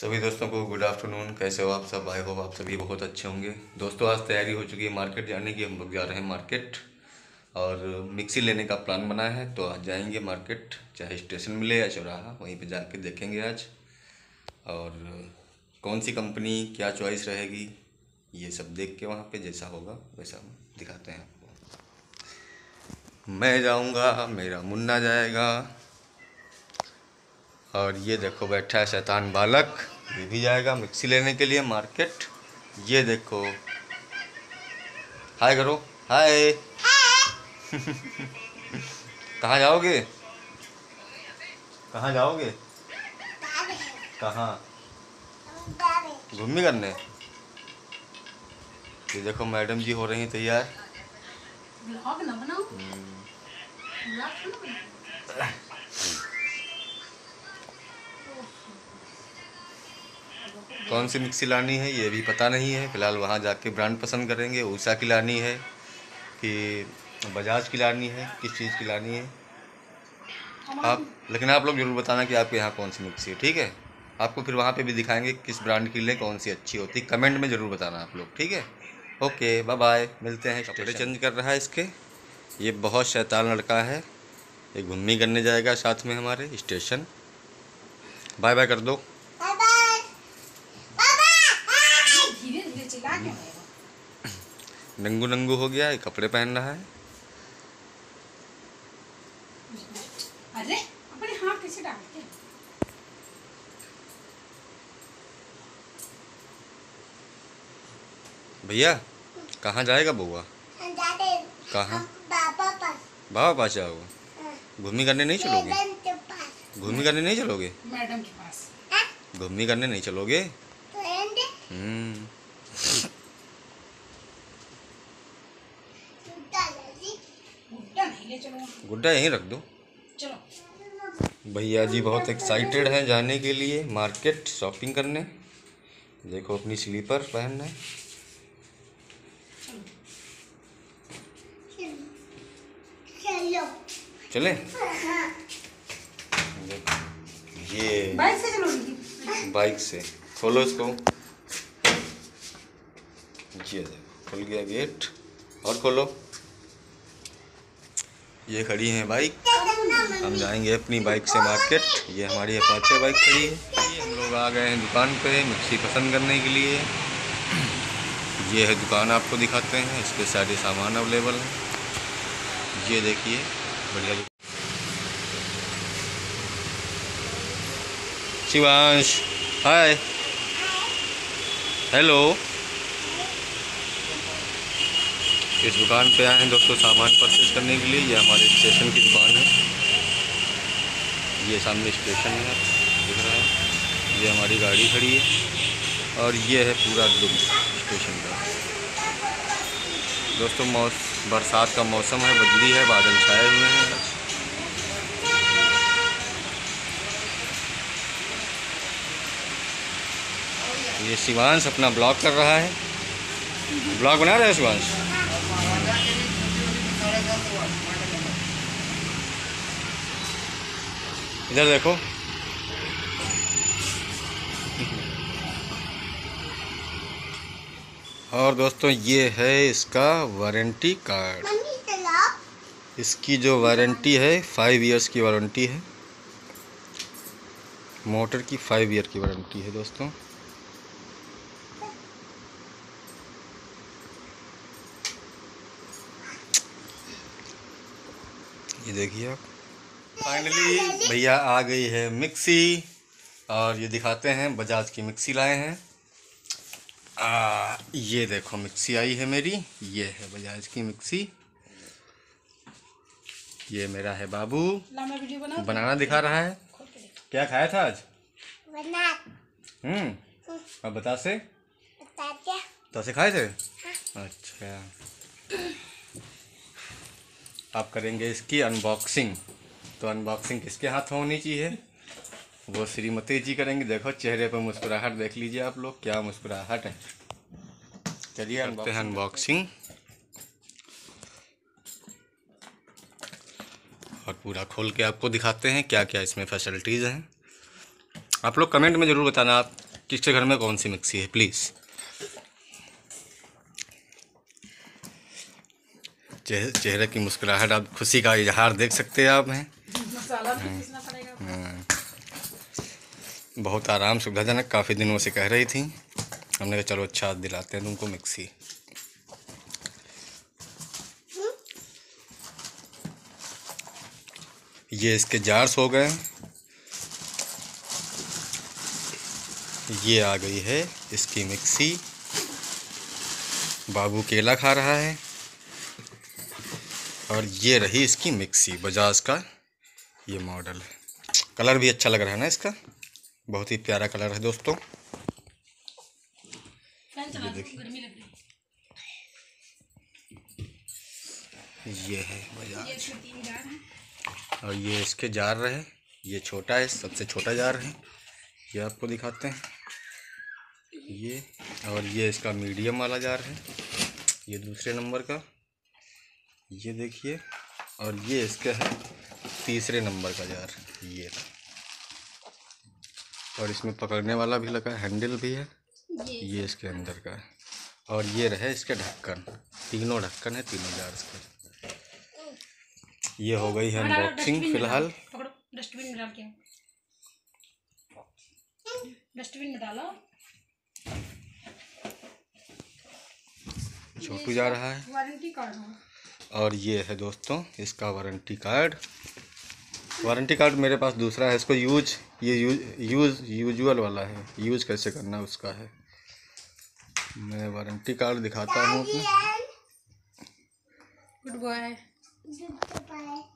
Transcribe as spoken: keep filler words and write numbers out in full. सभी दोस्तों को गुड आफ्टरनून। कैसे हो आप सब? आई होप आप सभी बहुत अच्छे होंगे। दोस्तों आज तैयारी हो चुकी है मार्केट जाने की। हम लोग जा रहे हैं मार्केट और मिक्सी लेने का प्लान बना है, तो आज जाएंगे मार्केट, चाहे स्टेशन मिले या चौराहा, वहीं पे जाके देखेंगे आज। और कौन सी कंपनी क्या चॉइस रहेगी ये सब देख के वहाँ पर जैसा होगा वैसा हम दिखाते हैं आपको। मैं जाऊँगा, मेरा मुन्ना जाएगा, और ये देखो बैठा है शैतान बालक, ये भी जाएगा मिक्सी लेने के लिए मार्केट। ये देखो, हाय करो, हाय। कहाँ जाओगे? कहाँ जाओगे? कहाँ घूमने करने? ये देखो मैडम जी हो रही हैं तैयार। ब्लॉग ना बनाओ, कौन सी मिक्सी लानी है ये भी पता नहीं है। फ़िलहाल वहाँ जाके ब्रांड पसंद करेंगे। उषा की लानी है कि बजाज की लानी है, किस चीज़ की लानी है आप। लेकिन आप लोग ज़रूर बताना कि आपके यहाँ कौन सी मिक्सी है, ठीक है? आपको फिर वहाँ पे भी दिखाएंगे किस ब्रांड की लें, कौन सी अच्छी होती। कमेंट में ज़रूर बताना आप लोग, ठीक है? ओके, बाय बाय, मिलते हैं। कपड़े चेंज कर रहा है इसके, ये बहुत शैतान लड़का है। ये घूमने करने जाएगा साथ में हमारे स्टेशन। बाय बाय कर दो। नंगू नंगू हो गया, कपड़े पहन रहा है। अरे अपने हाथ कैसे डालते हैं? भैया कहाँ जाएगा बुआ? कहाँ? बाबा पास जाओगे? घूमने करने नहीं चलोगे? घूमने करने नहीं चलोगे? मैडम के पास घूमने करने नहीं चलोगे? हम्म गुड्डा यहीं रख दो। चलो। भैया जी बहुत एक्साइटेड हैं जाने के लिए मार्केट शॉपिंग करने। देखो अपनी स्लीपर पहनना है। चलो। चले? देखो ये बाइक से चलोगी? बाइक से। खोलो इसको। ये देखो खुल गया गेट। और खोलो। ये खड़ी है बाइक, हम जाएंगे अपनी बाइक से मार्केट। ये हमारी अपाचे बाइक खड़ी है। हम लोग आ गए हैं दुकान पे मिक्सी पसंद करने के लिए। ये है दुकान, आपको दिखाते हैं, इसके सारे सामान अवेलेबल हैं। ये देखिए बढ़िया। Shivansh hi, hello. इस दुकान पे आए हैं दोस्तों सामान परचेज करने के लिए। ये हमारे स्टेशन की दुकान है। ये सामने स्टेशन है, दिख रहा है। ये हमारी गाड़ी खड़ी है और ये है पूरा लुक स्टेशन का। दोस्तों मौस बरसात का मौसम है, बदली है, बादल छाए हुए हैं। ये शिवांश अपना ब्लॉग कर रहा है। ब्लॉग बना रहा है शिवांश। इधर देखो, और दोस्तों ये है इसका वारंटी कार्ड। इसकी जो वारंटी है फाइव इयर्स की वारंटी है, मोटर की फाइव ईयर की वारंटी है दोस्तों। ये देखिए आप। फाइनली भैया आ गई है मिक्सी, और ये दिखाते हैं बजाज की मिक्सी लाए हैं। आ, ये देखो मिक्सी आई है मेरी। ये है बजाज की मिक्सी। ये मेरा है बाबू, बनाना दिखा रहा है। क्या खाया था आज? हम्म अब बतासे बतासे खाए थे। अच्छा, आप करेंगे इसकी अनबॉक्सिंग। तो अनबॉक्सिंग किसके हाथ होनी चाहिए? वो श्रीमती जी करेंगे। देखो चेहरे पर मुस्कुराहट देख लीजिए आप लोग, क्या मुस्कुराहट है। चलिए करते हैं अनबॉक्सिंग और पूरा खोल के आपको दिखाते हैं क्या क्या इसमें फैसिलिटीज़ हैं। आप लोग कमेंट में ज़रूर बताना आप किसके घर में कौन सी मिक्सी है प्लीज़। चेह, चेहरे की मुस्कुराहट आप खुशी का इजहार देख सकते हैं आप हैं। बहुत आराम सुविधाजनक, काफ़ी दिनों से कह रही थी, हमने कहा चलो अच्छा दिलाते हैं तुमको मिक्सी। ये इसके जार्स हो गए, ये आ गई है इसकी मिक्सी। बाबू केला खा रहा है। और ये रही इसकी मिक्सी, बजाज का ये मॉडल है। कलर भी अच्छा लग रहा है ना इसका, बहुत ही प्यारा कलर है दोस्तों। ये देखिए ये है बजाज और ये इसके जार रहे। ये छोटा है, सबसे छोटा जार है, ये आपको दिखाते हैं ये। और ये इसका मीडियम वाला जार है, ये दूसरे नंबर का, ये देखिए। और ये इसका है तीसरे नंबर का जार, ये। और इसमें पकड़ने वाला भी लगा, हैंडल भी है, ये इसके अंदर का है। और ये रहे इसके ढक्कन, तीनों ढक्कन है तीनों जार इसके। ये हो गई है अनबॉक्सिंग फिलहाल। डस्टबिन में डाल के, डस्टबिन में डालो। छोटू जा रहा है। वारंटी कार्ड है। और ये है दोस्तों इसका वारंटी कार्ड। वारंटी कार्ड मेरे पास दूसरा है, इसको यूज ये यूज यूज यूजुअल वाला है, यूज कैसे करना उसका है। मैं वारंटी कार्ड दिखाता हूँ। Good boy. Goodbye.